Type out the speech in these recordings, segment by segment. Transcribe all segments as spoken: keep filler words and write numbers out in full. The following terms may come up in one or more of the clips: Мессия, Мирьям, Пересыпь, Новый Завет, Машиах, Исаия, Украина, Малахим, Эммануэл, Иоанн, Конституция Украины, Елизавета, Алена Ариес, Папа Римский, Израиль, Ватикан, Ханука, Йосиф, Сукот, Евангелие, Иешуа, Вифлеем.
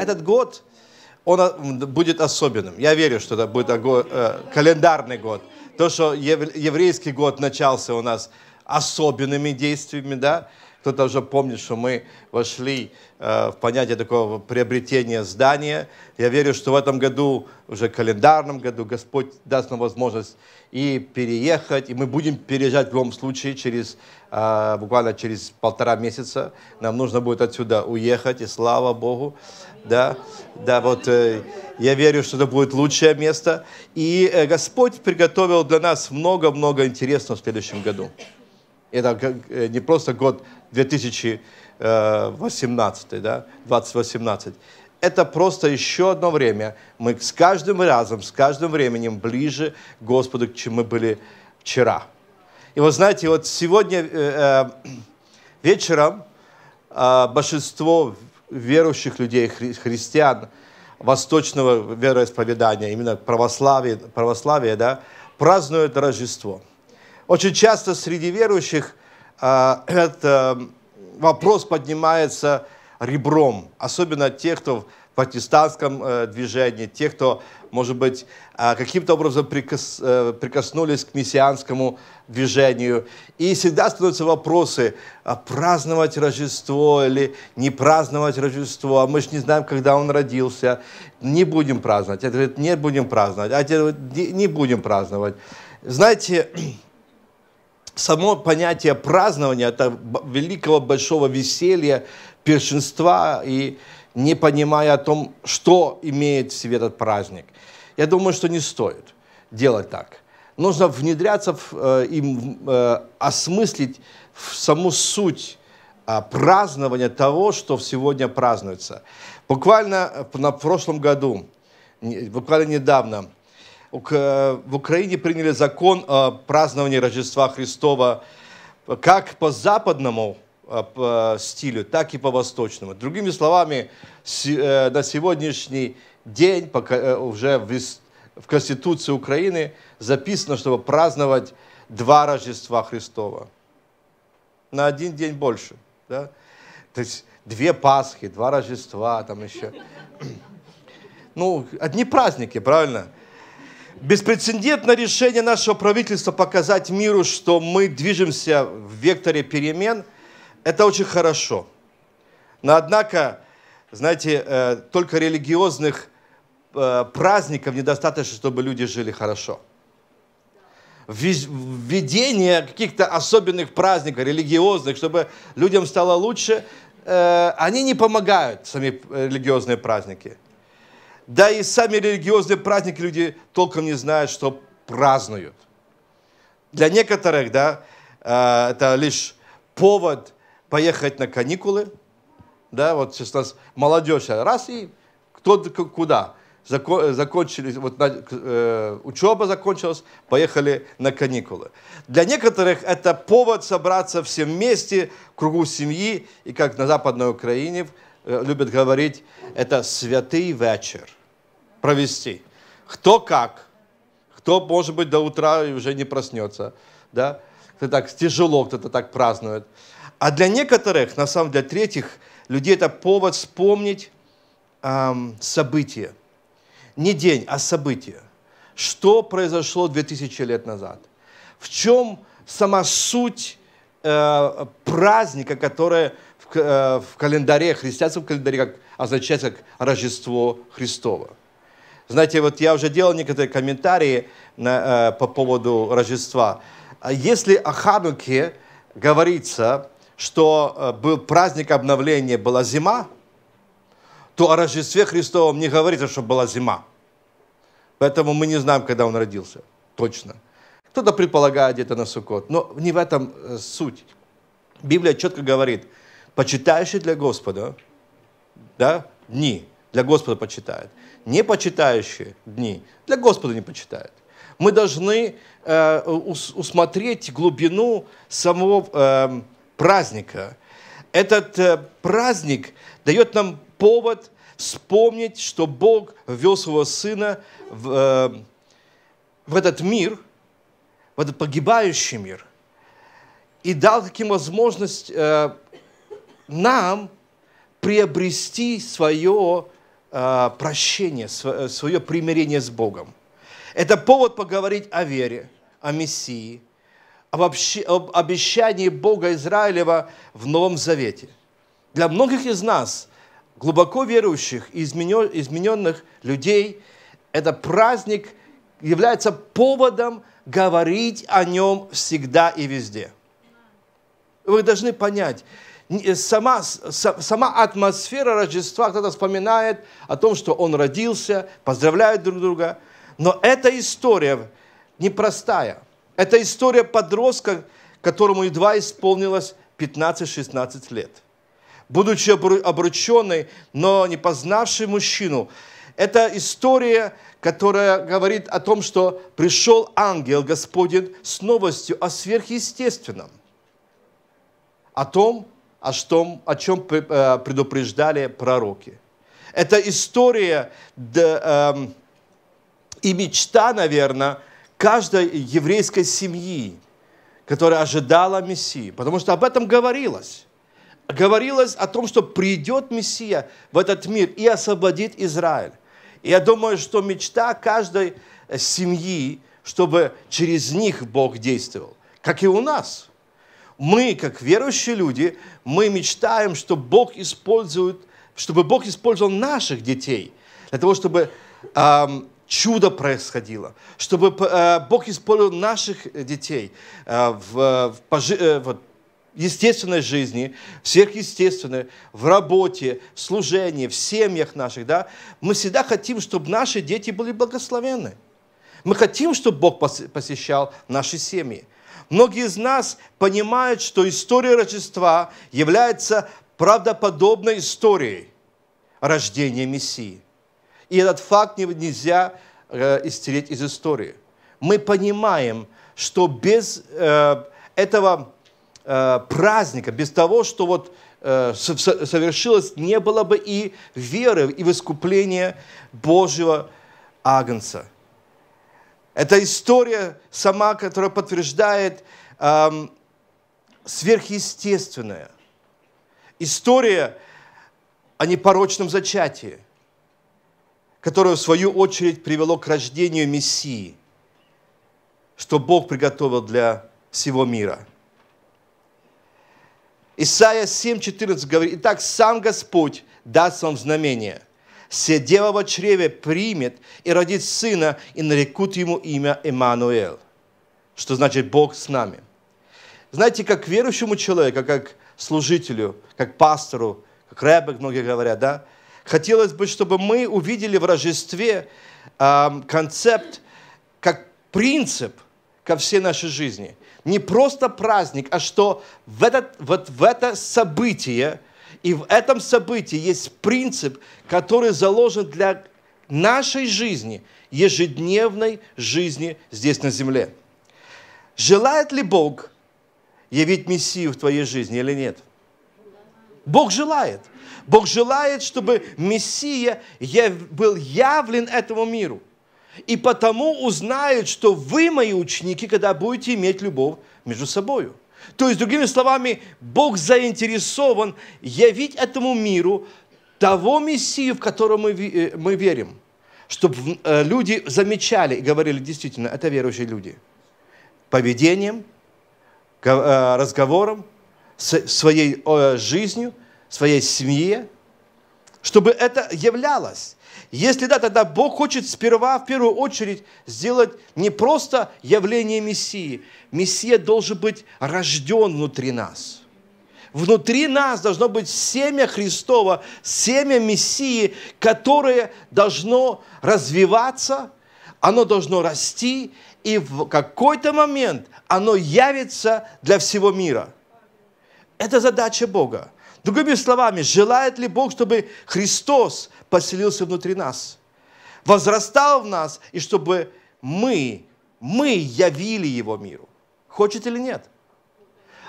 этот год, он будет особенным. Я верю, что это будет календарный год. То, что еврейский год начался у нас особенными действиями, да? Кто-то уже помнит, что мы вошли э, в понятие такого приобретения здания. Я верю, что в этом году, уже календарном году, Господь даст нам возможность и переехать. И мы будем переезжать в любом случае, через, э, буквально через полтора месяца. Нам нужно будет отсюда уехать, и слава Богу. Да, да вот, э, я верю, что это будет лучшее место. И э, Господь приготовил для нас много-много интересного в следующем году. Это не просто год две тысячи восемнадцатый, да, двадцать восемнадцать. Это просто еще одно время. Мы с каждым разом, с каждым временем ближе к Господу, чем мы были вчера. И вы знаете, вот сегодня вечером большинство верующих людей, хри- христиан восточного вероисповедания, именно православия, православия, да, празднуют Рождество. Очень часто среди верующих э, этот вопрос поднимается ребром, особенно тех, кто в протестантском э, движении, тех, кто, может быть, э, каким-то образом прикос, э, прикоснулись к мессианскому движению. И всегда становятся вопросы, а праздновать Рождество или не праздновать Рождество, а мы же не знаем, когда он родился, не будем праздновать. Отец говорит, не будем праздновать, отец говорит, не будем праздновать. Знаете... Само понятие празднования, это великого большого веселья, пиршенства, и не понимая о том, что имеет в себе этот праздник. Я думаю, что не стоит делать так. Нужно внедряться в, э, им, э, осмыслить в саму суть э, празднования того, что сегодня празднуется. Буквально на прошлом году, буквально недавно, в Украине приняли закон о праздновании Рождества Христова как по западному стилю, так и по восточному. Другими словами, на сегодняшний день, пока уже в Конституции Украины записано, чтобы праздновать два Рождества Христова. На один день больше. Да? То есть две Пасхи, два Рождества, там еще. Ну, одни праздники, правильно? Беспрецедентное решение нашего правительства показать миру, что мы движемся в векторе перемен, это очень хорошо. Но однако, знаете, только религиозных праздников недостаточно, чтобы люди жили хорошо. Введение каких-то особенных праздников, религиозных, чтобы людям стало лучше, они не помогают, сами религиозные праздники. Да и сами религиозные праздники люди толком не знают, что празднуют. Для некоторых, да, это лишь повод поехать на каникулы. Да, вот сейчас у нас молодежь, раз и кто куда. Закончили, вот, учеба закончилась, поехали на каникулы. Для некоторых это повод собраться все вместе в кругу семьи, и как на Западной Украине любят говорить, это святый вечер. Провести. Кто как, кто, может быть, до утра уже не проснется, да? Кто-то так тяжело, кто-то так празднует. А для некоторых, на самом деле, для третьих людей это повод вспомнить эм, события. Не день, а события. Что произошло две тысячи лет назад? В чем сама суть э, праздника, которое в, э, в календаре, христианском календаре, как означается как Рождество Христово. Знаете, вот я уже делал некоторые комментарии на, э, по поводу Рождества. Если о Хануке говорится, что э, был праздник обновления, была зима, то о Рождестве Христовом не говорится, что была зима. Поэтому мы не знаем, когда он родился. Точно. Кто-то предполагает где-то на Сукот. Но не в этом э, суть. Библия четко говорит, почитающий для Господа, да, дни для Господа почитают. Не почитающие дни для Господа не почитают. Мы должны э, ус, усмотреть глубину самого э, праздника. Этот э, праздник дает нам повод вспомнить, что Бог ввел своего Сына в, э, в этот мир, в этот погибающий мир, и дал таким возможность э, нам приобрести свое прощение, свое примирение с Богом. Это повод поговорить о вере, о Мессии, об обещании Бога Израилева в Новом Завете. Для многих из нас, глубоко верующих и измененных людей, этот праздник является поводом говорить о нем всегда и везде. Вы должны понять, сама, сама атмосфера Рождества, кто-то вспоминает о том, что он родился, поздравляют друг друга. Но эта история непростая. Это история подростка, которому едва исполнилось пятнадцать-шестнадцать лет. Будучи обрученной, но не познавшей мужчину, это история, которая говорит о том, что пришел ангел Господень с новостью о сверхъестественном, о том, о чем, о чем предупреждали пророки. Это история да, э, и мечта, наверное, каждой еврейской семьи, которая ожидала Мессии, потому что об этом говорилось. Говорилось о том, что придет Мессия в этот мир и освободит Израиль. И я думаю, что мечта каждой семьи, чтобы через них Бог действовал, как и у нас. Мы, как верующие люди, мы мечтаем, что Бог использует, чтобы Бог использовал наших детей для того, чтобы э, чудо происходило, чтобы э, Бог использовал наших детей э, в, в, э, в естественной жизни, в сверхъестественной, в работе, в служении, в семьях наших. Да? Мы всегда хотим, чтобы наши дети были благословенны. Мы хотим, чтобы Бог посещал наши семьи. Многие из нас понимают, что история Рождества является правдоподобной историей рождения Мессии. И этот факт нельзя э, истерить из истории. Мы понимаем, что без э, этого э, праздника, без того, что вот, э, совершилось, не было бы и веры, и в искупление Божьего Агнца. Это история сама, которая подтверждает э, сверхъестественное. История о непорочном зачатии, которое, в свою очередь, привело к рождению Мессии, что Бог приготовил для всего мира. Исаия семь, четырнадцать говорит: «Итак, сам Господь даст вам знамение». Дева во чреве примет и родит сына, и нарекут ему имя Эммануэл, что значит Бог с нами. Знаете, как верующему человеку, как служителю, как пастору, как рэбе, многие говорят, да, хотелось бы, чтобы мы увидели в Рождестве э, концепт, как принцип ко всей нашей жизни. Не просто праздник, а что в, этот, вот в это событие, и в этом событии есть принцип, который заложен для нашей жизни, ежедневной жизни здесь на земле. Желает ли Бог явить Мессию в твоей жизни или нет? Бог желает. Бог желает, чтобы Мессия был явлен этому миру. И потому узнают, что вы мои ученики, когда будете иметь любовь между собою. То есть, другими словами, Бог заинтересован явить этому миру того Мессию, в которого мы, мы верим. Чтобы люди замечали и говорили, действительно, это верующие люди. Поведением, разговором, своей жизнью, своей семье. Чтобы это являлось. Если да, тогда Бог хочет сперва, в первую очередь, сделать не просто явление Мессии. Мессия должен быть рожден внутри нас. Внутри нас должно быть семя Христова, семя Мессии, которое должно развиваться, оно должно расти, и в какой-то момент оно явится для всего мира. Это задача Бога. Другими словами, желает ли Бог, чтобы Христос поселился внутри нас, возрастал в нас, и чтобы мы, мы явили Его миру? Хочет или нет?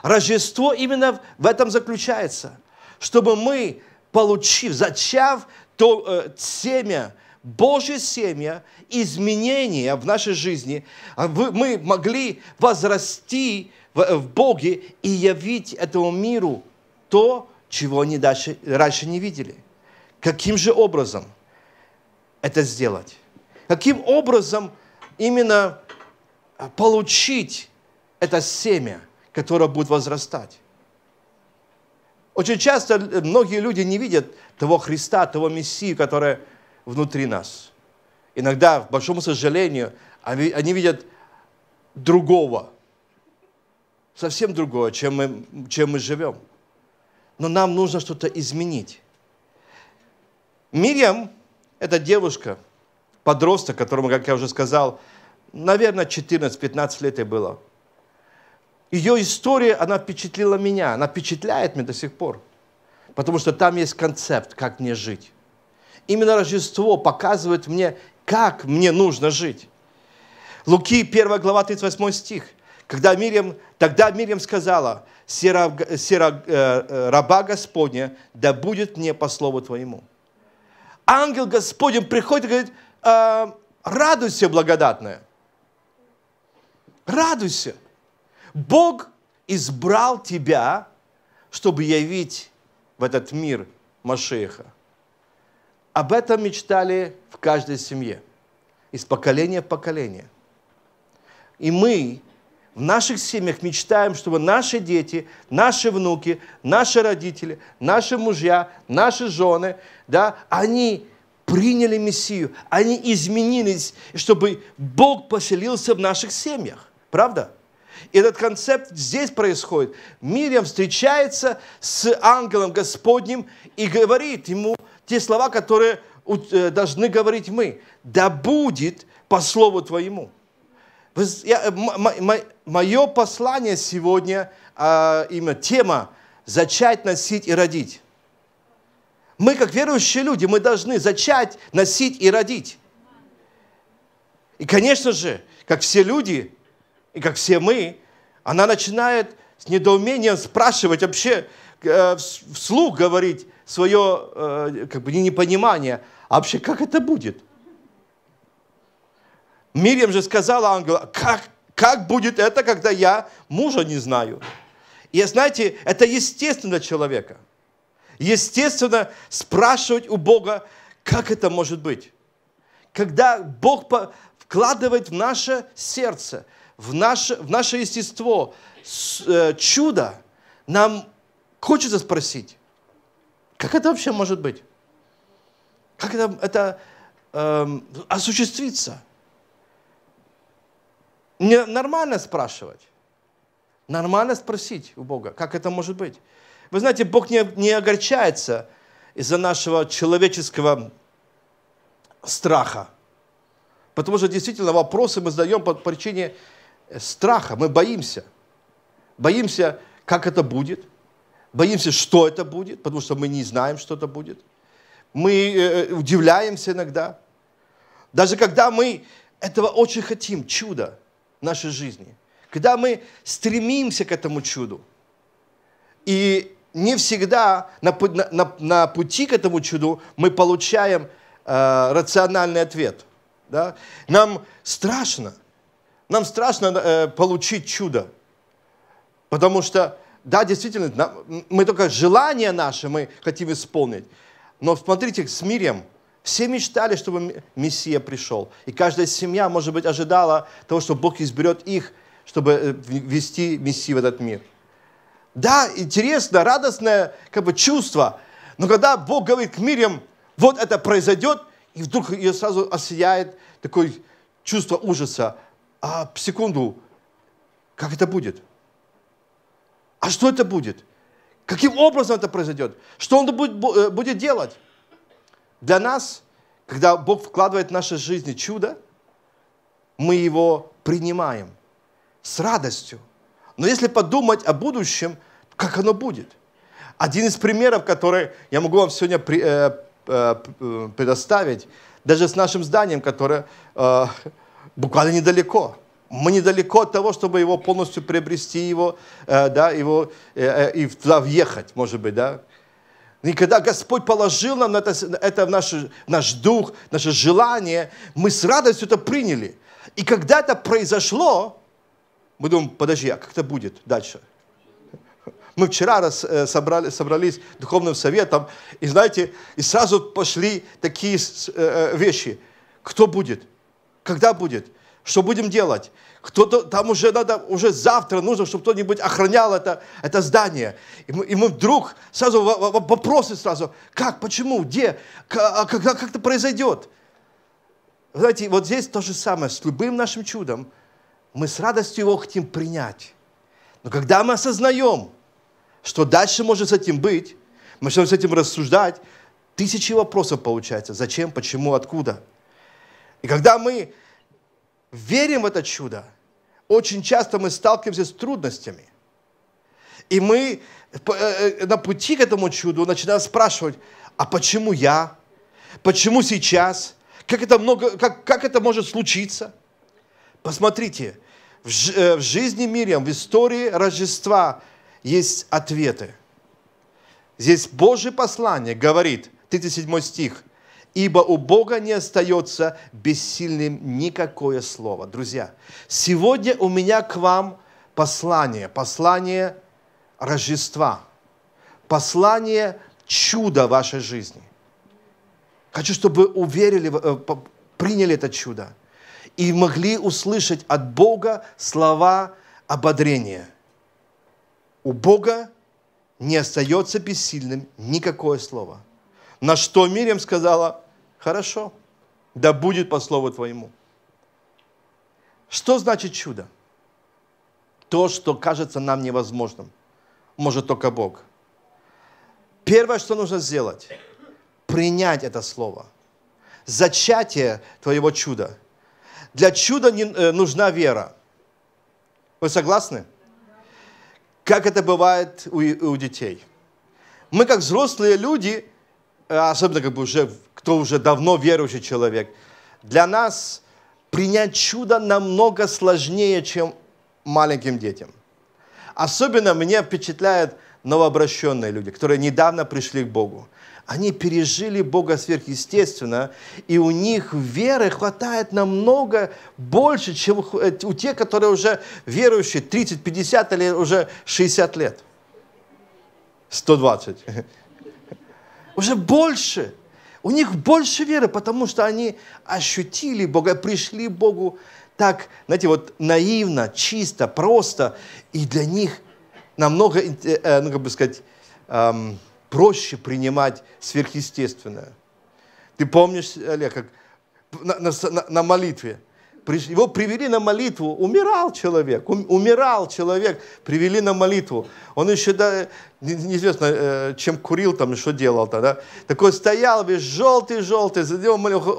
Рождество именно в этом заключается, чтобы мы, получив, зачав то, э, семя, Божье семя, изменения в нашей жизни, мы могли возрасти в, в Боге и явить этому миру то, чего они раньше не видели. Каким же образом? это сделать? Каким образом именно получить это семя, которое будет возрастать? Очень часто многие люди не видят того Христа, того Мессии, который внутри нас. Иногда, к большому сожалению, они видят другого, совсем другого, чем мы, чем мы живем. Но нам нужно что-то изменить. Мирьям, эта девушка, подросток, которому, как я уже сказал, наверное, четырнадцать-пятнадцать лет ей было. Ее история, она впечатлила меня, она впечатляет меня до сих пор. Потому что там есть концепт, как мне жить. Именно Рождество показывает мне, как мне нужно жить. Луки, первая глава, тридцать восьмой стих. Когда Мирьям, тогда Мирьям сказала: «Сера, сера, э, раба Господня, да будет мне по слову Твоему». Ангел Господень приходит и говорит: э, «Радуйся, благодатная! Радуйся! Бог избрал тебя, чтобы явить в этот мир Машиаха». Об этом мечтали в каждой семье, из поколения в поколение. И мы в наших семьях мечтаем, чтобы наши дети, наши внуки, наши родители, наши мужья, наши жены, да, они приняли Мессию, они изменились, чтобы Бог поселился в наших семьях. Правда? И этот концепт здесь происходит. Мирьям встречается с ангелом Господним и говорит ему те слова, которые должны говорить мы. «Да будет по слову твоему». Мое послание сегодня, именно тема «Зачать, носить и родить». Мы, как верующие люди, мы должны зачать, носить и родить. И, конечно же, как все люди, и как все мы, она начинает с недоумением спрашивать, вообще э, вслух говорить свое э, как бы непонимание. А вообще, как это будет? Мирьям же сказала ангелу: как, как будет это, когда я мужа не знаю? И знаете, это естественно для человека. Естественно спрашивать у Бога, как это может быть. Когда Бог вкладывает в наше сердце, в наше, в наше естество чудо, нам хочется спросить, как это вообще может быть? Как это, это э, осуществится? Не, нормально спрашивать. Нормально спросить у Бога, как это может быть? Вы знаете, Бог не, не огорчается из-за нашего человеческого страха. Потому что действительно вопросы мы задаем по причине страха, мы боимся. Боимся, как это будет. Боимся, что это будет, потому что мы не знаем, что это будет. Мы э, удивляемся иногда. Даже когда мы этого очень хотим, чудо в нашей жизни. Когда мы стремимся к этому чуду. И не всегда на, на, на пути к этому чуду мы получаем э, рациональный ответ. Да? Нам страшно. Нам страшно э, получить чудо. Потому что, да, действительно, нам, мы только желание наше мы хотим исполнить. Но смотрите, с Мирьям все мечтали, чтобы Мессия пришел. И каждая семья, может быть, ожидала того, что Бог изберет их, чтобы ввести Мессию в этот мир. Да, интересно, радостное как бы чувство. Но когда Бог говорит к Мирьям, вот это произойдет, и вдруг ее сразу осияет такое чувство ужаса. А секунду, как это будет? А что это будет? Каким образом это произойдет? Что он будет, будет делать? Для нас, когда Бог вкладывает в наши жизни чудо, мы его принимаем с радостью. Но если подумать о будущем, как оно будет? Один из примеров, который я могу вам сегодня при, э, э, предоставить, даже с нашим зданием, которое э, буквально недалеко. Мы недалеко от того, чтобы его полностью приобрести, его, э, да, его, э, э, и туда въехать, может быть, да. И когда Господь положил нам это, это в наш, наш дух, наше желание, мы с радостью это приняли. И когда это произошло, мы думаем, подожди, а как это будет дальше? Мы вчера раз, э, собрали, собрались духовным советом, и знаете, и сразу пошли такие э, вещи. Кто будет? Когда будет? Что будем делать? Кто-то, там уже надо, уже завтра нужно, чтобы кто-нибудь охранял это, это здание. И мы, и мы вдруг сразу вопросы сразу, как, почему, где, как, когда, как это произойдет? Знаете, вот здесь то же самое, с любым нашим чудом, мы с радостью его хотим принять. Но когда мы осознаем, что дальше может с этим быть, мы начинаем с этим рассуждать, тысячи вопросов получается, зачем, почему, откуда. И когда мы верим в это чудо, очень часто мы сталкиваемся с трудностями. И мы на пути к этому чуду начинаем спрашивать, а почему я? Почему сейчас? Как это, много, как, как это может случиться? Посмотрите, в, в жизни Мирьям, в истории Рождества есть ответы. Здесь Божье послание говорит, тридцать седьмой стих, «Ибо у Бога не остается бессильным никакое слово». Друзья, сегодня у меня к вам послание, послание Рождества, послание чуда вашей жизни. Хочу, чтобы вы уверили, приняли это чудо и могли услышать от Бога слова ободрения. У Бога не остается бессильным никакое слово. На что Мирьям сказала, хорошо, да будет по слову твоему. Что значит чудо? То, что кажется нам невозможным, может только Бог. Первое, что нужно сделать, принять это слово. Зачатие твоего чуда. Для чуда не, э, нужна вера. Вы согласны? Как это бывает у, у детей. Мы, как взрослые люди, особенно как бы уже, кто уже давно верующий человек, для нас принять чудо намного сложнее, чем маленьким детям. Особенно меня впечатляют новообращенные люди, которые недавно пришли к Богу. Они пережили Бога сверхъестественно, и у них веры хватает намного больше, чем у тех, которые уже верующие тридцать, пятьдесят или уже шестьдесят лет. сто двадцать. Уже больше. У них больше веры, потому что они ощутили Бога, пришли к Богу так, знаете, вот наивно, чисто, просто. И для них намного, ну, как бы сказать, эм, проще принимать сверхъестественное. Ты помнишь, Олег, как на, на, на молитве? Его привели на молитву, умирал человек, умирал человек, привели на молитву. Он еще, да, неизвестно, чем курил там, что делал тогда. Такой стоял весь желтый-желтый,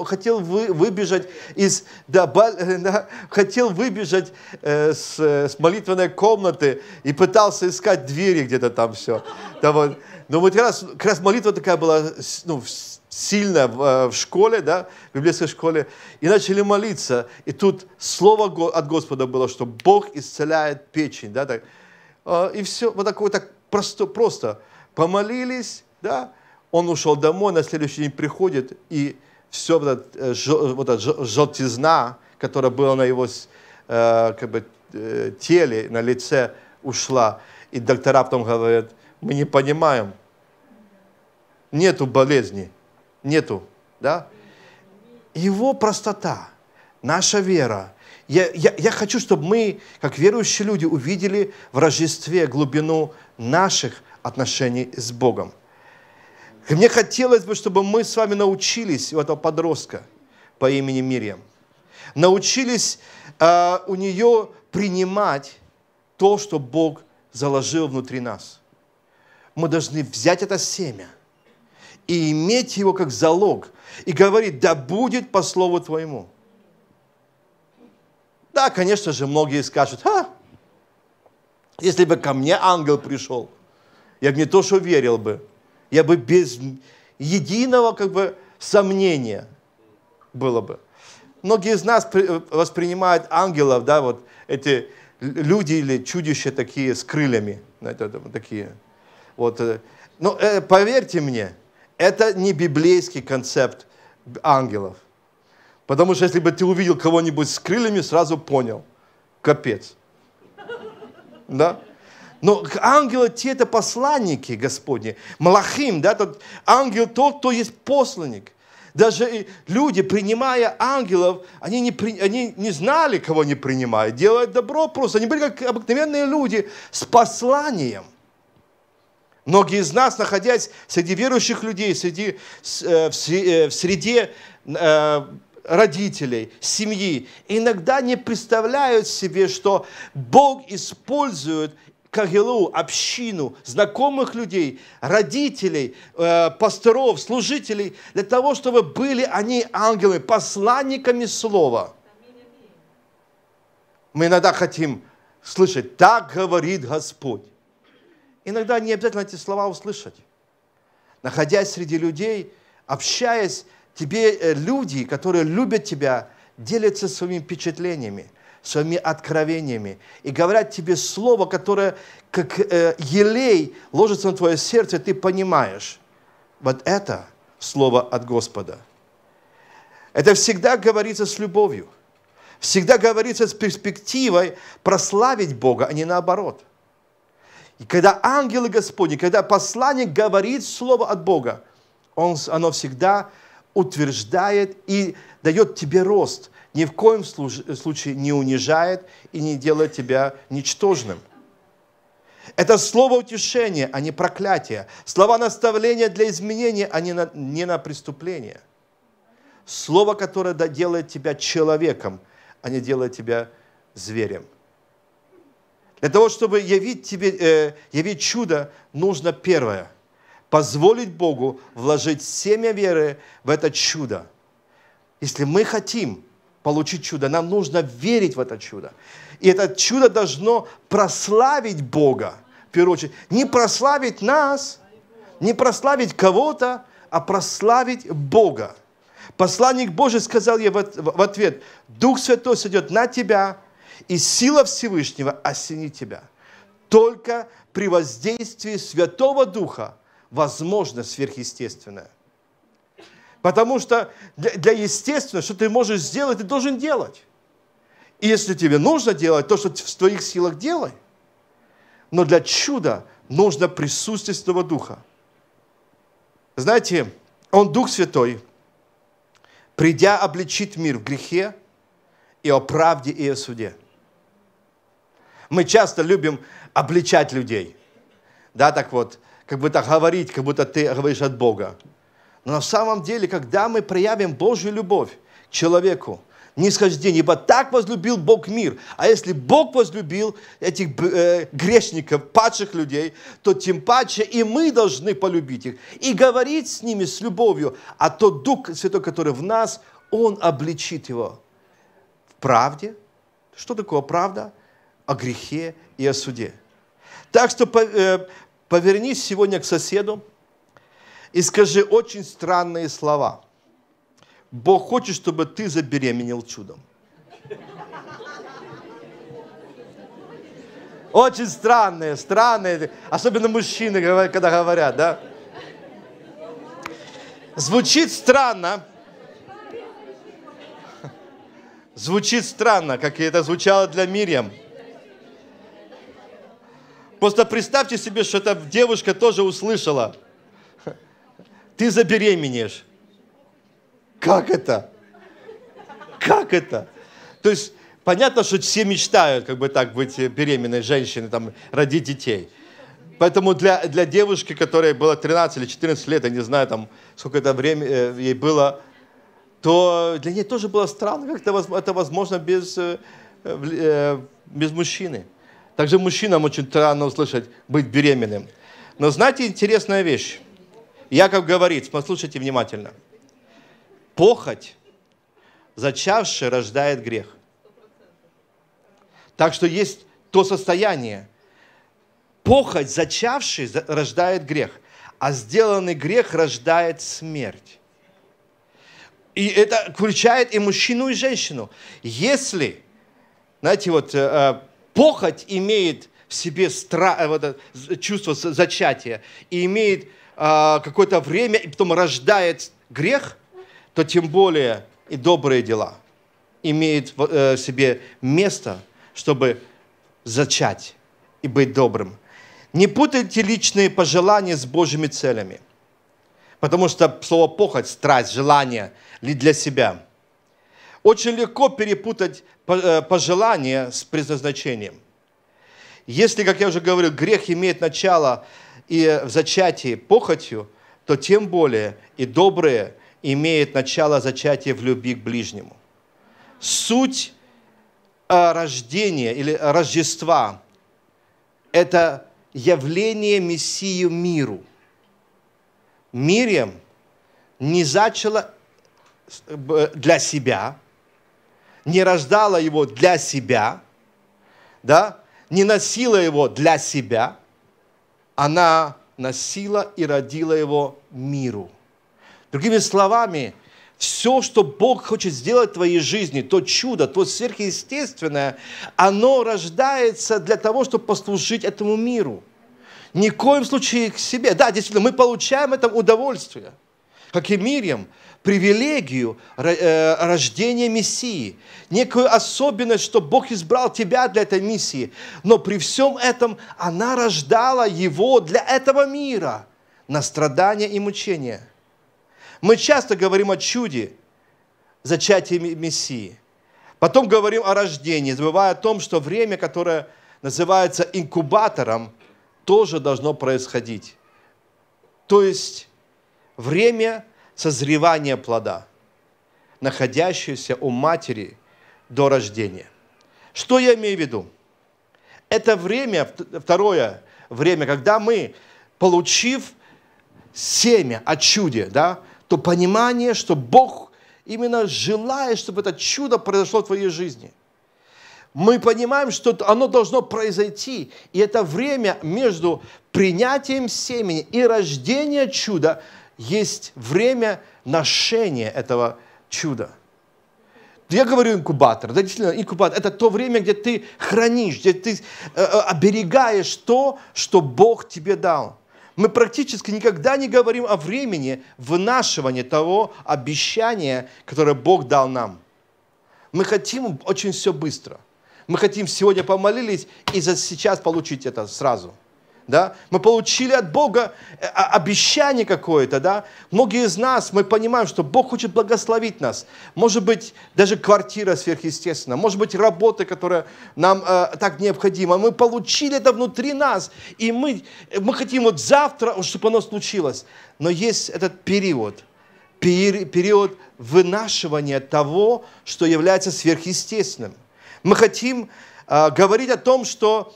хотел выбежать из, да, да, хотел выбежать с, с молитвенной комнаты и пытался искать двери где-то там все. Да, вот. Но вот как раз, как раз молитва такая была, ну, сильно в школе, да, в библейской школе, и начали молиться. И тут слово от Господа было, что Бог исцеляет печень, да, так. И все, вот такое так просто, просто помолились, да, он ушел домой, на следующий день приходит, и все, вот эта желтизна, которая была на его как бы, теле, на лице, ушла. И доктора потом говорят, мы не понимаем, нету болезни. Нету, да? Его простота, наша вера. Я, я, я хочу, чтобы мы, как верующие люди, увидели в Рождестве глубину наших отношений с Богом. И мне хотелось бы, чтобы мы с вами научились у этого подростка по имени Мирьям. Научились э, у нее принимать то, что Бог заложил внутри нас. Мы должны взять это семя и иметь его как залог, и говорить, да будет по слову твоему. Да, конечно же, многие скажут, а, если бы ко мне ангел пришел, я бы не то что верил бы, я бы без единого как бы сомнения было бы. Многие из нас воспринимают ангелов, да, вот эти люди или чудища такие с крыльями, это, такие, вот. Но э, поверьте мне, это не библейский концепт ангелов. Потому что если бы ты увидел кого-нибудь с крыльями, сразу понял. Капец. Да? Но ангелы те это посланники Господни. Малахим, да, тот ангел тот, кто есть посланник. Даже люди, принимая ангелов, они не, при, они не знали, кого они принимают. Делают добро просто. Они были как обыкновенные люди с посланием. Многие из нас, находясь среди верующих людей, среди, в среде родителей, семьи, иногда не представляют себе, что Бог использует кагелу, общину, знакомых людей, родителей, пасторов, служителей, для того, чтобы были они ангелами, посланниками слова. Мы иногда хотим слышать, так говорит Господь. Иногда не обязательно эти слова услышать. Находясь среди людей, общаясь, тебе люди, которые любят тебя, делятся своими впечатлениями, своими откровениями и говорят тебе слово, которое как елей ложится на твое сердце, и ты понимаешь. Вот это слово от Господа. Это всегда говорится с любовью. Всегда говорится с перспективой прославить Бога, а не наоборот. И когда ангелы Господни, когда посланник говорит слово от Бога, он, оно всегда утверждает и дает тебе рост. Ни в коем случае не унижает и не делает тебя ничтожным. Это слово утешения, а не проклятие. Слова наставления для изменения, а не на, не на преступление. Слово, которое делает тебя человеком, а не делает тебя зверем. Для того, чтобы явить, тебе, э, явить чудо, нужно первое. Позволить Богу вложить семя веры в это чудо. Если мы хотим получить чудо, нам нужно верить в это чудо. И это чудо должно прославить Бога, в первую очередь. Не прославить нас, не прославить кого-то, а прославить Бога. Посланник Божий сказал ей в ответ, «Дух Святой сойдет на тебя, и сила Всевышнего осенит тебя. Только при воздействии Святого Духа возможно сверхъестественное». Потому что для, для естественного, что ты можешь сделать, ты должен делать. И если тебе нужно делать то, что в твоих силах, делай. Но для чуда нужно присутствие Святого Духа. Знаете, Он, Дух Святой, придя, обличит мир в грехе и о правде, и о суде. Мы часто любим обличать людей. Да, так вот, как бы так говорить, как будто ты говоришь от Бога. Но на самом деле, когда мы проявим Божью любовь к человеку, нисхождение, ибо так возлюбил Бог мир. А если Бог возлюбил этих э, грешников, падших людей, то тем паче и мы должны полюбить их и говорить с ними с любовью. А тот Дух Святой, который в нас, Он обличит его в правде. Что такое правда? О грехе и о суде. Так что повернись сегодня к соседу и скажи очень странные слова. Бог хочет, чтобы ты забеременел чудом. Очень странные, странные. Особенно мужчины, когда говорят, да? Звучит странно. Звучит странно, как это звучало для Мирьям. Просто представьте себе, что эта девушка тоже услышала. Ты забеременеешь. Как это? Как это? То есть, понятно, что все мечтают, как бы так, быть беременной женщиной, там, родить детей. Поэтому для, для девушки, которой было тринадцать или четырнадцать лет, я не знаю, там, сколько это время э, ей было, то для нее тоже было странно, как это, это возможно без, э, э, без мужчины. Также мужчинам очень странно услышать быть беременным. Но знаете, интересная вещь. Яков говорит, послушайте внимательно. Похоть, зачавшая, рождает грех. Так что есть то состояние. Похоть, зачавшая, рождает грех. А сделанный грех рождает смерть. И это включает и мужчину, и женщину. Если, знаете, вот... Похоть имеет в себе стра... вот это чувство зачатия и имеет э, какое-то время, и потом рождает грех, то тем более и добрые дела имеют в э, себе место, чтобы зачать и быть добрым. Не путайте личные пожелания с Божьими целями. Потому что слово похоть, страсть, желание для себя. Очень легко перепутать пожелание с предназначением. Если, как я уже говорил, грех имеет начало и в зачатии похотью, то тем более и доброе имеет начало зачатия в любви к ближнему. Суть рождения или Рождества – это явление Мессии миру. Мирьям не зачала для себя, не рождала его для себя, да? Не носила его для себя, она носила и родила его миру. Другими словами, все, что Бог хочет сделать в твоей жизни, то чудо, то сверхъестественное, оно рождается для того, чтобы послужить этому миру. Ни в коем случае к себе. Да, действительно, мы получаем это удовольствие, как и Мирьям, привилегию рождения Мессии, некую особенность, что Бог избрал тебя для этой миссии. Но при всем этом она рождала его для этого мира на страдания и мучения. Мы часто говорим о чуде, зачатии Мессии. Потом говорим о рождении, забывая о том, что время, которое называется инкубатором, тоже должно происходить. То есть время созревания плода, находящегося у матери до рождения. Что я имею в виду? Это время, второе время, когда мы, получив семя о чуде, да, то понимание, что Бог именно желает, чтобы это чудо произошло в твоей жизни. Мы понимаем, что оно должно произойти. И это время между принятием семени и рождением чуда есть время ношения этого чуда. Я говорю инкубатор. Да, действительно, инкубатор – это то время, где ты хранишь, где ты оберегаешь то, что Бог тебе дал. Мы практически никогда не говорим о времени вынашивания того обещания, которое Бог дал нам. Мы хотим очень все быстро. Мы хотим сегодня помолились и за сейчас получить это сразу. Да? Мы получили от Бога обещание какое-то. Да? Многие из нас, мы понимаем, что Бог хочет благословить нас. Может быть, даже квартира сверхъестественная. Может быть, работа, которая нам э, так необходима. Мы получили это внутри нас. И мы, мы хотим вот завтра, чтобы оно случилось. Но есть этот период. Период вынашивания того, что является сверхъестественным. Мы хотим э, говорить о том, что...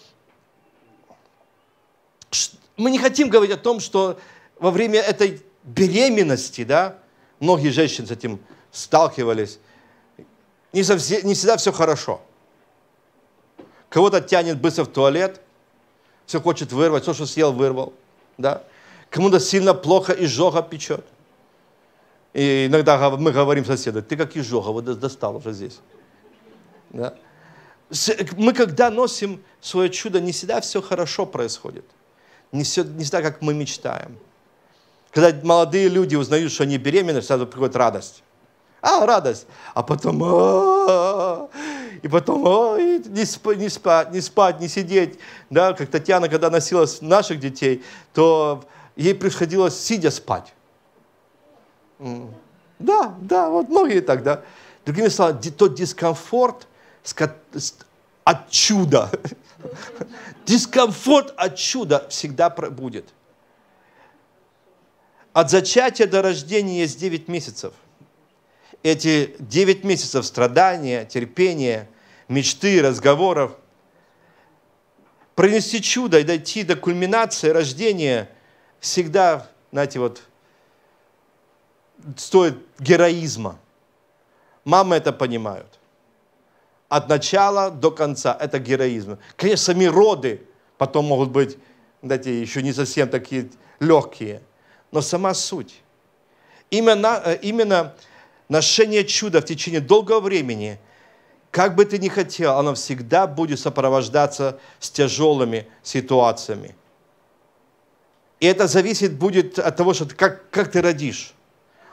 Мы не хотим говорить о том, что во время этой беременности, да, многие женщины с этим сталкивались, не, совсем, не всегда все хорошо. Кого-то тянет быстро в туалет, все хочет вырвать, все, что съел, вырвал. Да? Кому-то сильно плохо, изжога печет. И иногда мы говорим соседу, ты как изжога, вот достал уже здесь. Да? Мы когда носим свое чудо, не всегда все хорошо происходит. Не, все, не всегда, как мы мечтаем. Когда молодые люди узнают, что они беременны, сразу приходит радость. А, радость. А потом... А-а-а-а. И потом а-а-а, и не, сп, не, спать, не спать, не сидеть. Да? Как Татьяна, когда носила наших детей, то ей приходилось сидя спать. Да, да, вот многие так, да. Другими словами, тот дискомфорт от чуда. Дискомфорт от чуда всегда будет. От зачатия до рождения есть девять месяцев. Эти девять месяцев страдания, терпения, мечты, разговоров. Пронести чудо и дойти до кульминации рождения всегда, знаете, вот стоит героизма. Мамы это понимают. От начала до конца. Это героизм. Конечно, сами роды потом могут быть, знаете, еще не совсем такие легкие. Но сама суть. Именно, именно ношение чуда в течение долгого времени, как бы ты ни хотел, оно всегда будет сопровождаться с тяжелыми ситуациями. И это зависит будет от того, что ты, как, как ты родишь.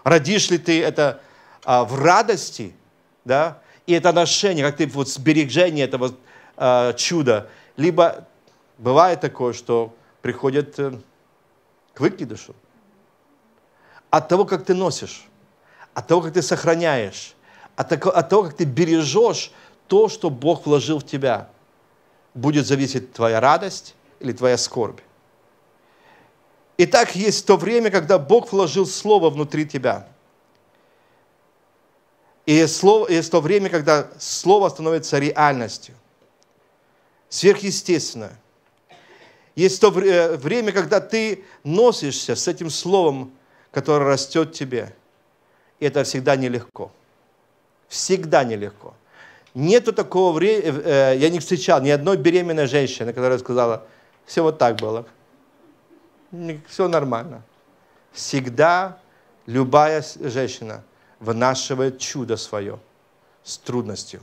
Родишь ли ты это а, в радости, да? И это ношение, как ты вот сбережение этого э, чуда. Либо бывает такое, что приходит к выкидышу. От того, как ты носишь, от того, как ты сохраняешь, от того, как ты бережешь то, что Бог вложил в тебя, будет зависеть твоя радость или твоя скорбь. И так есть то время, когда Бог вложил Слово внутри тебя. И есть, слово, есть то время, когда Слово становится реальностью, сверхъестественное. Есть то время, когда ты носишься с этим Словом, которое растет тебе. И это всегда нелегко. Всегда нелегко. Нету такого времени, я не встречал ни одной беременной женщины, которая сказала, все вот так было. Все нормально. Всегда любая женщина вынашивает чудо свое с трудностью.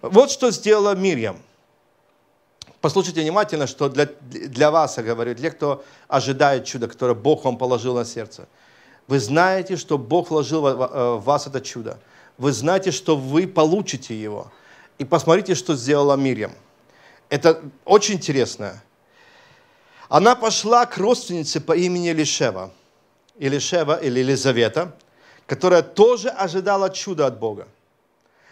Вот что сделала Мирьям. Послушайте внимательно, что для, для вас, я говорю, для кто ожидает чуда, которое Бог вам положил на сердце. Вы знаете, что Бог вложил в вас это чудо. Вы знаете, что вы получите его. И посмотрите, что сделала Мирьям. Это очень интересно. Она пошла к родственнице по имени Елизавета, Елизавета или Елизавета, которая тоже ожидала чуда от Бога.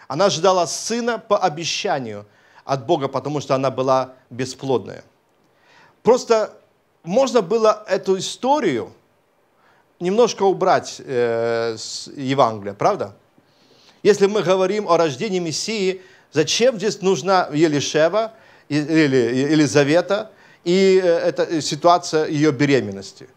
Она ожидала сына по обещанию от Бога, потому что она была бесплодная. Просто можно было эту историю немножко убрать э, с Евангелия, правда? Если мы говорим о рождении Мессии, зачем здесь нужна Елизавета или Елизавета? И это ситуация ее беременности.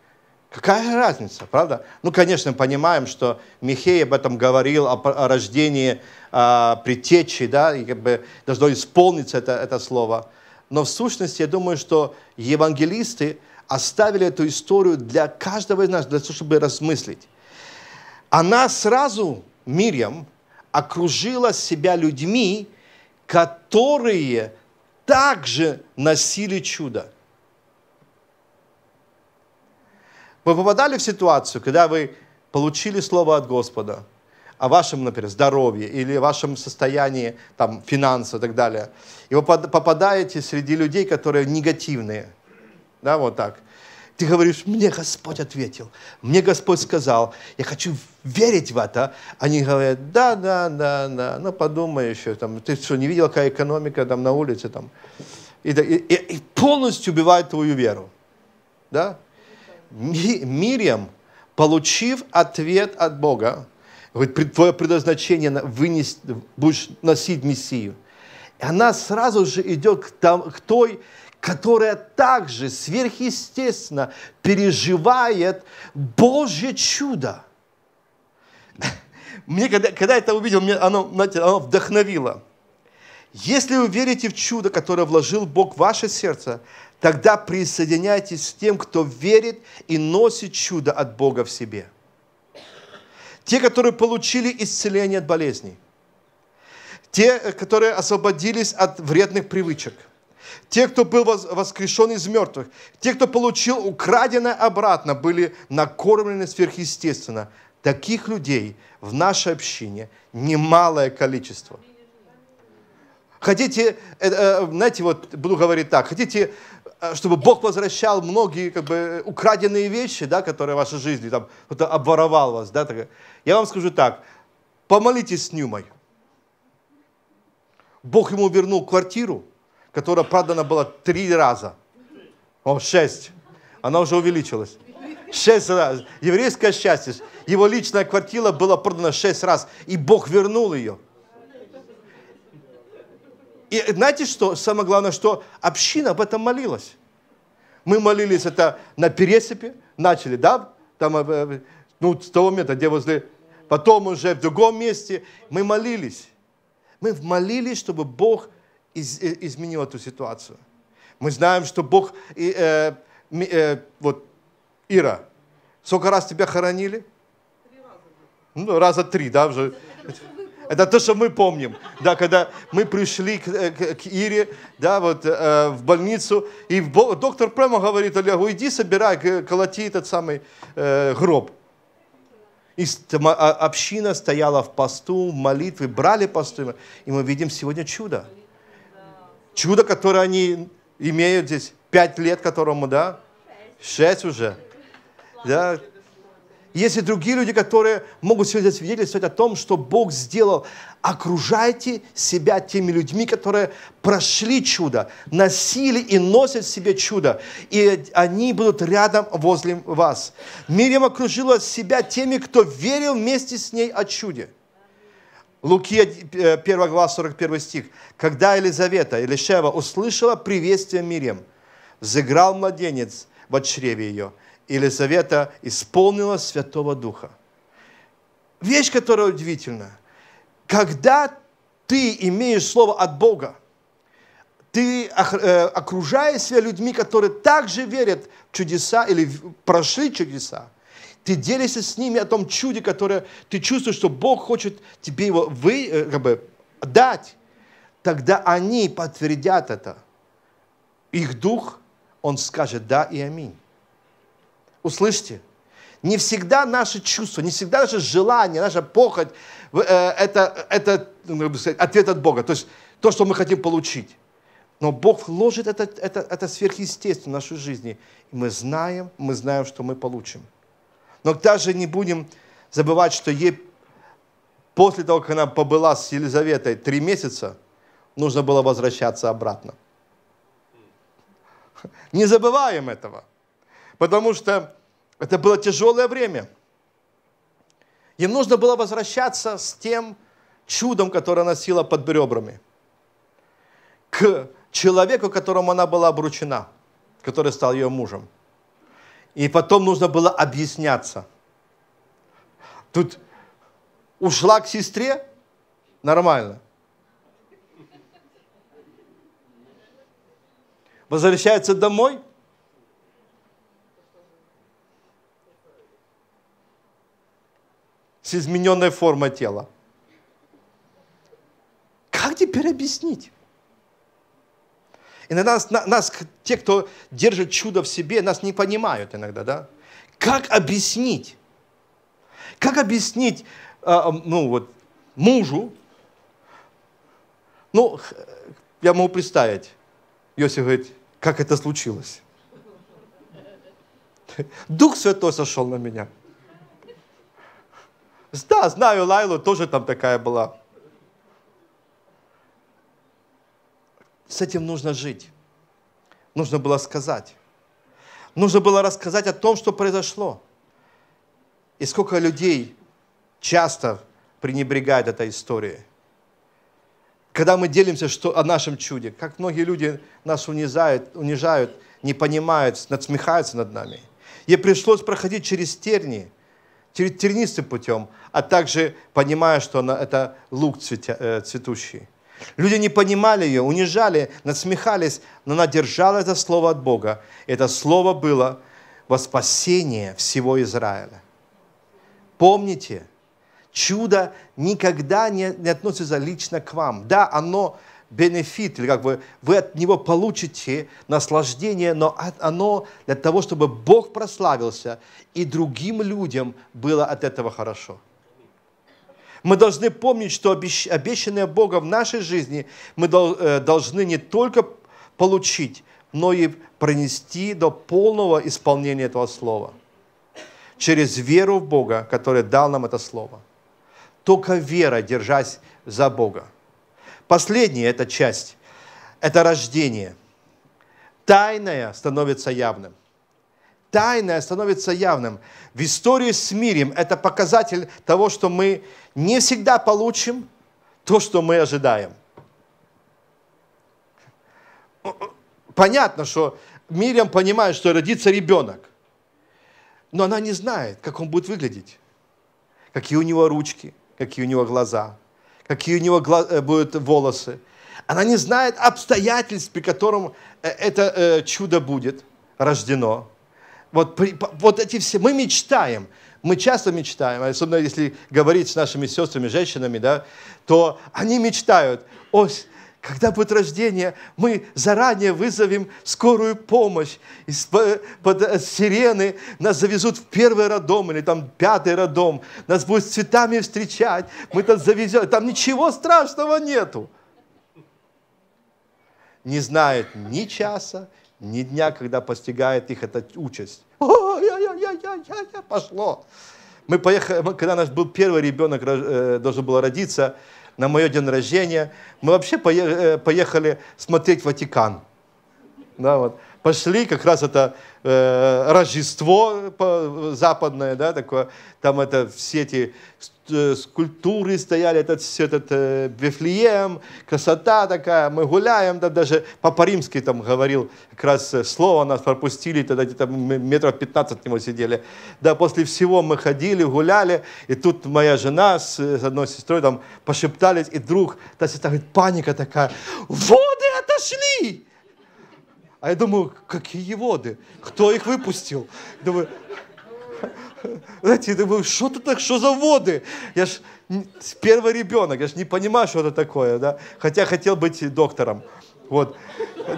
Какая разница, правда? Ну, конечно, понимаем, что Михей об этом говорил, о рождении о предтечи, да, и как бы должно исполниться это, это слово. Но в сущности, я думаю, что евангелисты оставили эту историю для каждого из нас, для того, чтобы размыслить. Она сразу, Мирьям, окружила себя людьми, которые также носили чудо. Вы попадали в ситуацию, когда вы получили слово от Господа о вашем, например, здоровье или вашем состоянии, там, финансов и так далее. И вы попадаете среди людей, которые негативные. Да, вот так. Ты говоришь, мне Господь ответил, мне Господь сказал, я хочу верить в это. Они говорят, да, да, да, да, ну подумай еще, там, ты что, не видел, какая экономика там на улице? Там? И, и, и полностью убивает твою веру. Да? Мирьям, получив ответ от Бога, говорит, твое предназначение вынести, будешь носить Мессию, и она сразу же идет к, там, к той, которая также сверхъестественно переживает Божье чудо. Мне, когда, когда это увидел, мне, оно, знаете, оно вдохновило. Если вы верите в чудо, которое вложил Бог в ваше сердце, тогда присоединяйтесь к тем, кто верит и носит чудо от Бога в себе. Те, которые получили исцеление от болезней. Те, которые освободились от вредных привычек. Те, кто был воскрешен из мертвых. Те, кто получил украденное обратно, были накормлены сверхъестественно. Таких людей в нашей общине немалое количество. Хотите, знаете, вот буду говорить так, хотите, чтобы Бог возвращал многие как бы украденные вещи, да, которые в вашей жизни, там, кто-то обворовал вас, да, так, я вам скажу так, помолитесь с Нюмой. Бог ему вернул квартиру, которая продана была три раза, о, шесть, она уже увеличилась, шесть раз, еврейское счастье, его личная квартира была продана шесть раз, и Бог вернул ее. И знаете, что самое главное, что община об этом молилась. Мы молились это на Пересыпе, начали, да, там, ну, с того момента, где возле, потом уже в другом месте. Мы молились. Мы молились, чтобы Бог из, изменил эту ситуацию. Мы знаем, что Бог, и, э, э, вот, Ира, сколько раз тебя хоронили? Три раза. Ну, раза три, да, уже. Это то, что мы помним, да, когда мы пришли к, к, к Ире, да, вот, э, в больницу, и доктор прямо говорит Олегу, иди собирай, колоти этот самый э, гроб. И община стояла в посту, в молитве, брали посты, и мы видим сегодня чудо. Чудо, которое они имеют здесь Пять лет которому, да? Шесть уже. Да? Есть и другие люди, которые могут сегодня свидетельствовать о том, что Бог сделал. Окружайте себя теми людьми, которые прошли чудо, носили и носят в себе чудо. И они будут рядом возле вас. Мирьям окружила себя теми, кто верил вместе с ней о чуде. Луки первая глава сорок первый стих. Когда Елизавета, Елишева, услышала приветствие Мирьям, взыграл младенец в чреве ее. Елизавета исполнила Святого Духа. Вещь, которая удивительна. Когда ты имеешь слово от Бога, ты окружаешься людьми, которые также верят в чудеса или прошли чудеса, ты делишься с ними о том чуде, которое ты чувствуешь, что Бог хочет тебе его вы, как бы, дать, тогда они подтвердят это. Их дух, он скажет «да» и «аминь». Услышьте, не всегда наши чувства, не всегда наше желание, наша похоть э, – это, это ответ от Бога, то есть то, что мы хотим получить. Но Бог вложит это, это, это сверхъестественно в нашу жизнь, и мы знаем, мы знаем, что мы получим. Но также не будем забывать, что ей после того, как она побыла с Елизаветой три месяца, нужно было возвращаться обратно. Не забываем этого, потому что это было тяжелое время. Им нужно было возвращаться с тем чудом, которое она носила под ребрами, к человеку, которому она была обручена, который стал ее мужем. И потом нужно было объясняться. Тут ушла к сестре? Нормально. Возвращается домой? С измененной формой тела. Как теперь объяснить? Иногда нас, нас, те, кто держит чудо в себе, нас не понимают иногда, да? Как объяснить? Как объяснить ну, вот, мужу? Ну, я могу представить. Йосиф говорит, как это случилось? Дух Святой сошел на меня. Да, знаю, Лайлу тоже там такая была. С этим нужно жить. Нужно было сказать. Нужно было рассказать о том, что произошло. И сколько людей часто пренебрегает этой историей. Когда мы делимся что, о нашем чуде, как многие люди нас унижают, унижают, не понимают, надсмехаются над нами. Ей пришлось проходить через тернии, через тернистым путем, а также понимая, что она, это лук цветя, цветущий. Люди не понимали ее, унижали, насмехались, но она держала это слово от Бога. Это слово было во спасение всего Израиля. Помните, чудо никогда не, не относится лично к вам. Да, оно бенефит, или как бы вы от него получите наслаждение, но оно для того, чтобы Бог прославился, и другим людям было от этого хорошо. Мы должны помнить, что обещанное Богом в нашей жизни мы должны не только получить, но и пронести до полного исполнения этого слова. Через веру в Бога, который дал нам это слово. Только вера, держась за Бога. Последняя эта часть – это рождение. Тайное становится явным. Тайное становится явным. В истории с Мирьям это показатель того, что мы не всегда получим то, что мы ожидаем. Понятно, что Мирьям понимает, что родится ребенок, но она не знает, как он будет выглядеть, какие у него ручки, какие у него глаза, какие у него гла- будут волосы. Она не знает обстоятельств, при котором это чудо будет рождено. Вот, вот эти все, мы мечтаем, мы часто мечтаем, особенно если говорить с нашими сестрами, женщинами, да, то они мечтают, ой, когда будет рождение, мы заранее вызовем скорую помощь, под сирены нас завезут в первый роддом или там пятый роддом, нас будут с цветами встречать, мы там завезем, там ничего страшного нету. Не знают ни часа, ни дня, когда постигает их эта участь. О-я-я-я-я-я-я, пошло. Мы поехали, когда наш был первый ребенок, э, должен был родиться, на мое день рождения, мы вообще поехали смотреть Ватикан. Да, вот. Пошли, как раз это э, Рождество западное, да, такое, там это все эти скульптуры стояли, это все этот э, Вифлеем, красота такая, мы гуляем, да, даже Папа Римский там говорил, как раз слово нас пропустили, тогда где-то метров пятнадцать от него сидели. Да, после всего мы ходили, гуляли, и тут моя жена с, с одной сестрой там пошептались, и вдруг та сестра говорит, паника такая, воды отошли! А я думаю, какие воды? Кто их выпустил? Думаю, знаете, думаю, что это так, что за воды? Я ж первый ребенок, я ж не понимаю, что это такое, да? Хотя хотел быть доктором. Вот.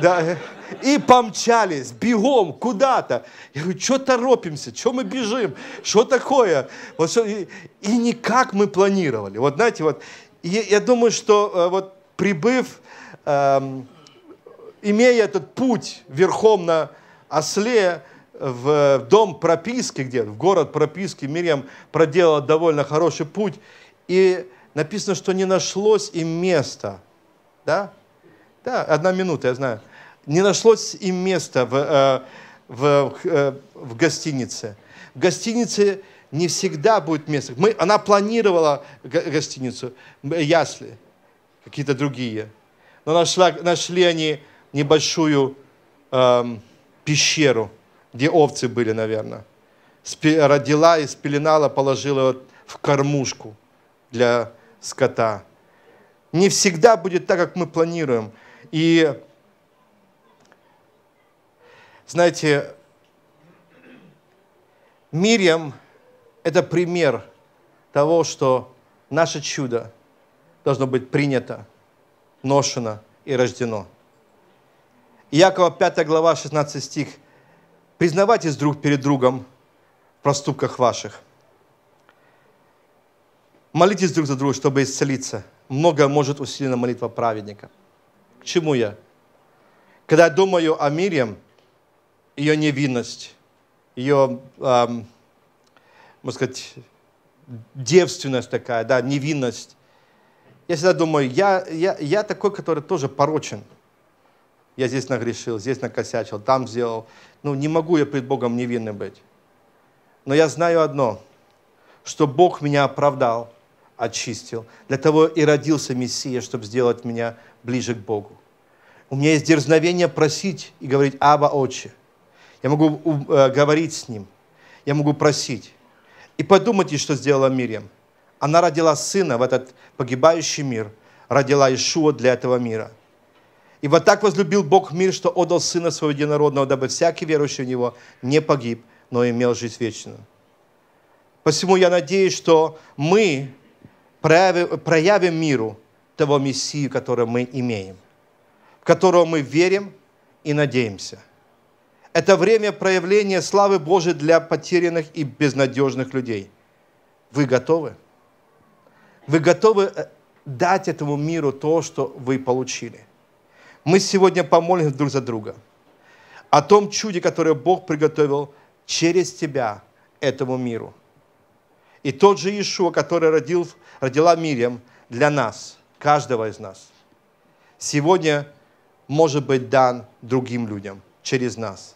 Да. И помчались бегом куда-то. Я говорю, что торопимся, что мы бежим, что такое? Вот что... И не как мы планировали. Вот знаете, вот. И я думаю, что вот прибыв... Эм... имея этот путь верхом на осле в дом прописки, где-то в город прописки, Мирьям проделала довольно хороший путь, и написано, что не нашлось им места. Да? Да, одна минута, я знаю. Не нашлось им места в, в, в, в гостинице. В гостинице не всегда будет место. Мы, она планировала гостиницу, ясли, какие-то другие. Но нашла, нашли они небольшую э, пещеру, где овцы были, наверное. Спи, родила и спеленала, положила в кормушку для скота. Не всегда будет так, как мы планируем. И, знаете, Мирьям – это пример того, что наше чудо должно быть принято, ношено и рождено. Иакова пятая глава шестнадцатый стих. «Признавайтесь друг перед другом в проступках ваших. Молитесь друг за друга, чтобы исцелиться. Многое может усилена молитва праведника». К чему я? Когда я думаю о Мирьям, ее невинность, ее, эм, можно сказать, девственность такая, да, невинность, я всегда думаю, я, я, я такой, который тоже порочен. Я здесь нагрешил, здесь накосячил, там сделал. Ну, не могу я пред Богом невинным быть. Но я знаю одно, что Бог меня оправдал, очистил. Для того и родился Мессия, чтобы сделать меня ближе к Богу. У меня есть дерзновение просить и говорить «Аба, Отче». Я могу э, говорить с Ним, я могу просить. И подумайте, что сделала Мирьям. Она родила Сына в этот погибающий мир, родила Иешуа для этого мира. «Ибо так возлюбил Бог мир, что отдал Сына Своего Единородного, дабы всякий верующий в Него не погиб, но имел жизнь вечную». Посему я надеюсь, что мы проявим, проявим миру того Мессию, которого мы имеем, в которого мы верим и надеемся. Это время проявления славы Божией для потерянных и безнадежных людей. Вы готовы? Вы готовы дать этому миру то, что вы получили? Мы сегодня помолимся друг за друга о том чуде, которое Бог приготовил через тебя этому миру. И тот же Иешуа, который родил, родила Мирьям для нас, каждого из нас, сегодня может быть дан другим людям через нас.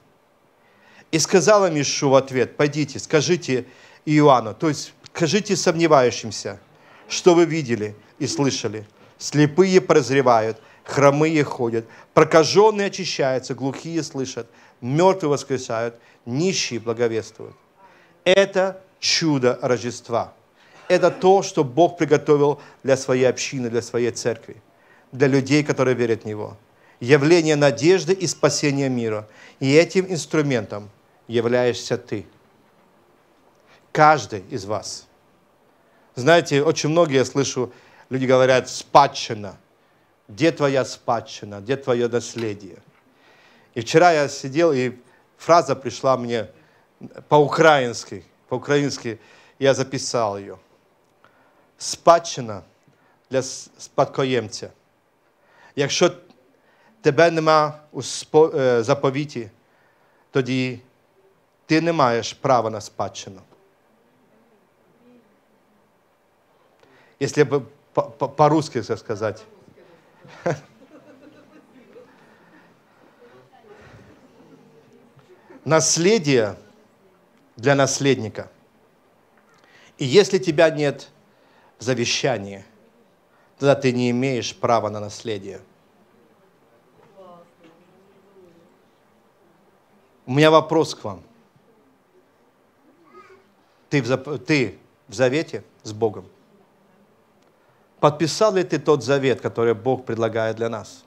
И сказал им Иешуа в ответ, пойдите, скажите Иоанну, то есть скажите сомневающимся, что вы видели и слышали, слепые прозревают, хромые ходят, прокаженные очищаются, глухие слышат, мертвые воскресают, нищие благовествуют. Это чудо Рождества. Это то, что Бог приготовил для своей общины, для своей церкви, для людей, которые верят в Него. Явление надежды и спасения мира. И этим инструментом являешься ты. Каждый из вас. Знаете, очень многие, я слышу, люди говорят «спадщина». Где твоя спадщина? Где твое наследие? И вчера я сидел, и фраза пришла мне по-украински. По-украински я записал ее. Спадщина для спадкоємця. Якщо тебе нема у заповіті, тоді ти не маєш права на спадщину. Если бы по-русски -по -по сказать. Наследие для наследника. И если тебя нет в завещании, тогда ты не имеешь права на наследие. У меня вопрос к вам. Ты в, ты в завете с Богом? Подписал ли ты тот завет, который Бог предлагает для нас?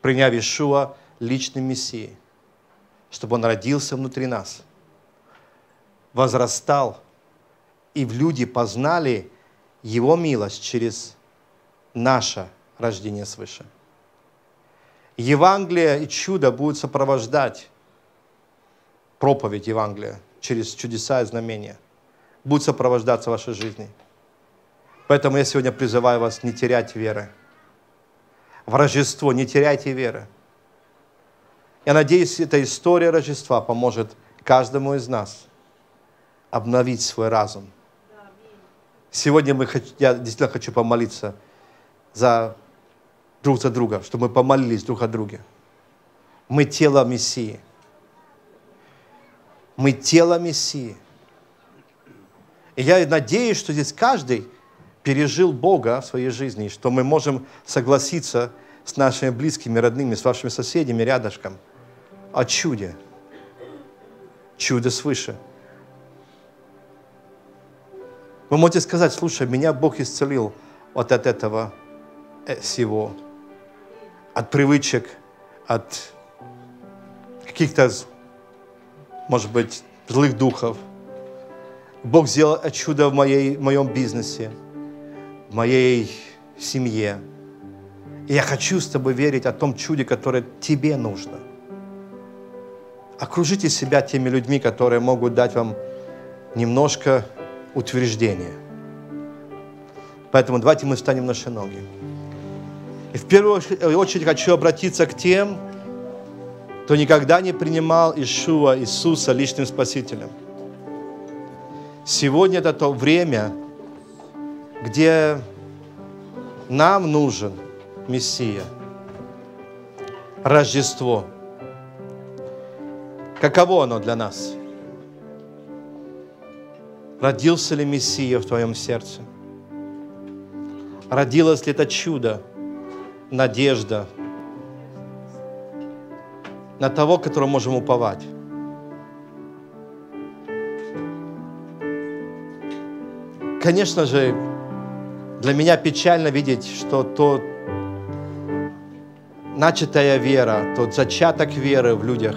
Приняв Иешуа личным Мессией, чтобы Он родился внутри нас, возрастал, и в люди познали Его милость через наше рождение свыше. Евангелие и чудо будут сопровождать проповедь Евангелия через чудеса и знамения. Будут сопровождаться вашей жизни. Поэтому я сегодня призываю вас не терять веры. В Рождество не теряйте веры. Я надеюсь, эта история Рождества поможет каждому из нас обновить свой разум. Сегодня мы, я действительно хочу помолиться за друг за друга, чтобы мы помолились друг о друге. Мы тело Мессии. Мы тело Мессии. И я надеюсь, что здесь каждый пережил Бога в своей жизни, что мы можем согласиться с нашими близкими, родными, с вашими соседями рядышком о чуде. Чудо свыше. Вы можете сказать: слушай, меня Бог исцелил вот от этого всего. От привычек, от каких-то, может быть, злых духов. Бог сделал чудо в, моей, в моем бизнесе, в моей семье. И я хочу с тобой верить о том чуде, которое тебе нужно. Окружите себя теми людьми, которые могут дать вам немножко утверждения. Поэтому давайте мы встанем на наши ноги. И в первую очередь хочу обратиться к тем, кто никогда не принимал Иешуа, Иисуса личным спасителем. Сегодня это то время, где нам нужен Мессия. Рождество. Каково оно для нас? Родился ли Мессия в твоем сердце? Родилось ли это чудо? Надежда на того, которого можем уповать. Конечно же, для меня печально видеть, что то начатая вера, тот зачаток веры в людях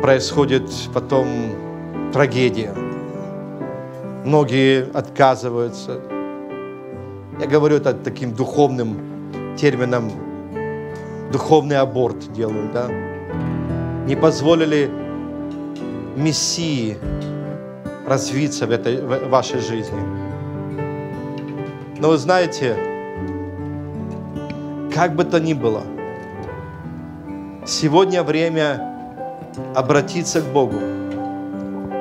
происходит потом трагедия. Многие отказываются. Я говорю это таким духовным термином, духовный аборт делают, да? Не позволили Мессии развиться в, этой, в вашей жизни. Но вы знаете, как бы то ни было, сегодня время обратиться к Богу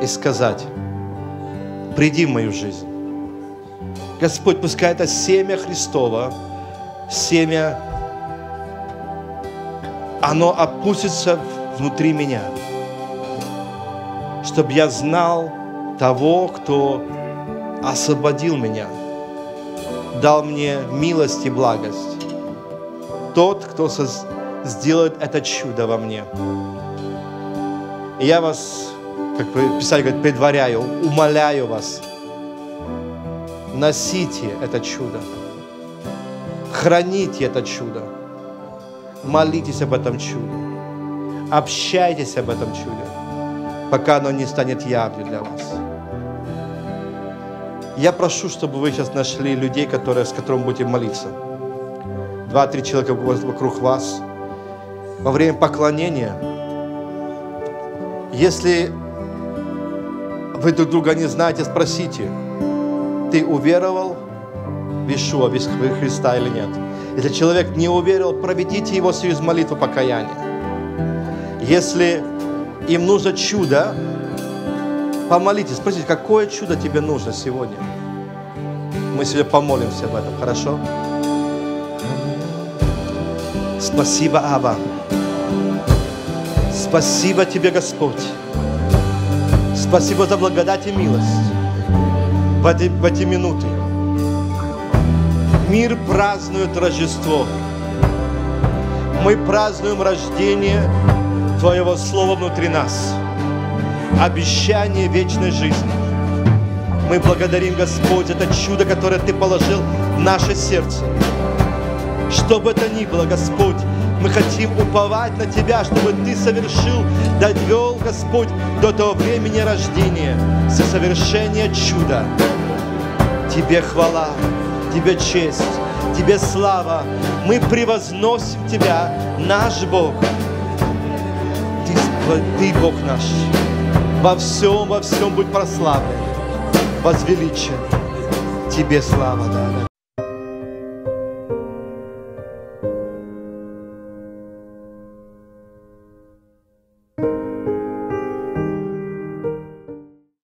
и сказать: приди в мою жизнь. Господь, пускай это семя Христово, семя, оно опустится внутри меня, чтобы я знал того, кто освободил меня, дал мне милость и благость. Тот, кто сделает это чудо во мне. И я вас, как Писание говорит, предваряю, умоляю вас, носите это чудо. Храните это чудо. Молитесь об этом чуде. Общайтесь об этом чуде, пока оно не станет явью для вас. Я прошу, чтобы вы сейчас нашли людей, которые, с которыми будете молиться. Два-три человека вокруг вас. Во время поклонения, если вы друг друга не знаете, спросите: ты уверовал в Иешуа, в Христа или нет? Если человек не уверил, проведите его через молитву покаяния. Если им нужно чудо, помолитесь. Спросите, какое чудо тебе нужно сегодня? Мы сегодня помолимся об этом, хорошо? Спасибо, Аба. Спасибо тебе, Господь. Спасибо за благодать и милость в эти, в эти минуты. Мир празднует Рождество. Мы празднуем рождение Твоего Слова внутри нас. Обещание вечной жизни. Мы благодарим, Господь, это чудо, которое Ты положил в наше сердце. Что бы это ни было, Господь, мы хотим уповать на Тебя, чтобы Ты совершил, довел, Господь, до того времени рождения, со совершения чуда. Тебе хвала, Тебе честь, Тебе слава. Мы превозносим Тебя, наш Бог. Ты, ты Бог наш. Во всем, во всем будь прославлен, возвеличен. Тебе слава, да.